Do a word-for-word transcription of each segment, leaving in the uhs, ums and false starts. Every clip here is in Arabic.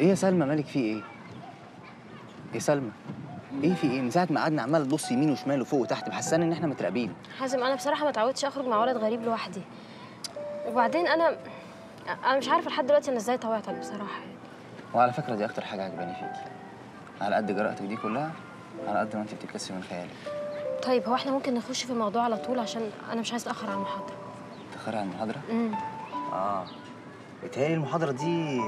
ايه يا سلمى مالك في ايه؟ يا سلمى ايه في ايه؟ من ساعة ما قعدنا عمالة تبص يمين وشمال وفوق وتحت محسانة ان احنا متراقبين. حازم انا بصراحة ما اتعودتش اخرج مع ولد غريب لوحدي. وبعدين انا انا مش عارفة لحد دلوقتي انا ازاي طوعتك بصراحة يعني. وعلى فكرة دي اكتر حاجة عجباني فيكي. على قد جرأتك دي كلها على قد ما انت بتتكسي من خيالك. طيب هو احنا ممكن نخش في الموضوع على طول عشان انا مش عايز اتأخر على المحاضرة. تأخري على المحاضرة؟ امم اه بتهيألي المحاضرة دي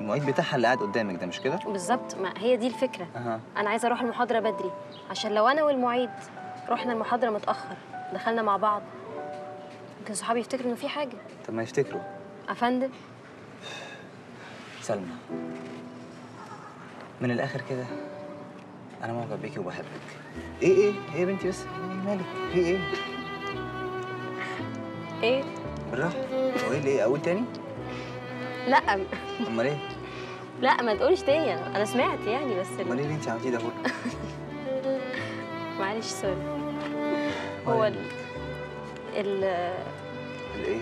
المعيد بتاعها اللي قاعد قدامك ده مش كده؟ بالظبط ما هي دي الفكرة. أه. أنا عايزة أروح المحاضرة بدري عشان لو أنا والمعيد رحنا المحاضرة متأخر دخلنا مع بعض ممكن صحابي يفتكروا إنه في حاجة. طب ما يفتكروا. أفندم سلمى من الآخر كده أنا معجب بيكي وبحبك. إيه إيه؟ إيه يا بنتي بس؟ مالك؟ في إيه؟ إيه؟ بالراحة. هو إيه ليه؟ أقول تاني؟ لا امال ايه؟ لا ما تقولش تاني انا سمعت يعني بس امال ايه اللي انت عملتيه ده كله؟ معلش سوري هو ال الايه؟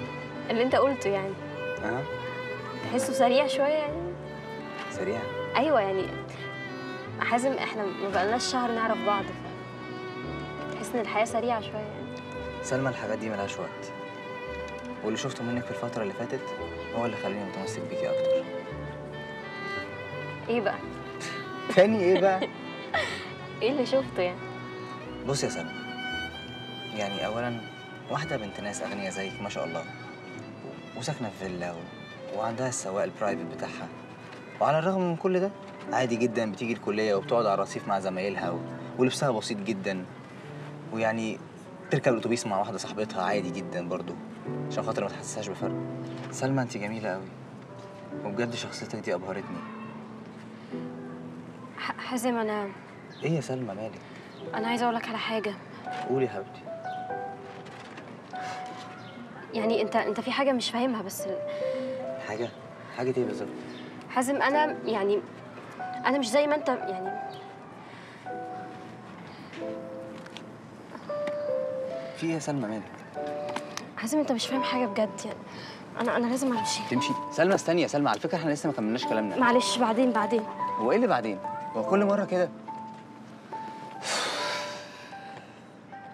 اللي انت قلته يعني اه تحسه سريع شويه يعني سريع؟ ايوه يعني حازم احنا ما بقالناش شهر نعرف بعض تحس ان الحياه سريعه شويه يعني سلمى الحاجات دي مالهاش وقت واللي شفته منك في الفترة اللي فاتت هو اللي خلاني متمسك بيكي أكتر. إيه بقى؟ تاني إيه بقى؟ إيه اللي شفته يعني؟ بص يا سلمى يعني أولاً واحدة بنت ناس أغنية زيك ما شاء الله وساكنة في فيلا و... وعندها السواق البرايفت بتاعها وعلى الرغم من كل ده عادي جداً بتيجي الكلية وبتقعد على الرصيف مع زمايلها و... ولبسها بسيط جداً ويعني تركب الأتوبيس مع واحدة صاحبتها عادي جداً برضه عشان خاطر ما تحسسهاش بفرق. سلمى انت جميله قوي وبجد شخصيتك دي ابهرتني. حازم انا ايه يا سلمى مالك؟ انا عايزه اقول لك على حاجه. قولي يا حبيبتي. يعني انت انت في حاجه مش فاهمها بس حاجه؟ حاجه ايه بالظبط؟ حازم انا يعني انا مش زي ما انت يعني في ايه يا سلمى مالك؟ حازم انت مش فاهم حاجه بجد يعني انا انا لازم امشي. تمشي؟ سلمى استني يا سلمى على فكره احنا لسه ما كملناش كلامنا. معلش بعدين بعدين. هو ايه اللي بعدين؟ هو كل مره كده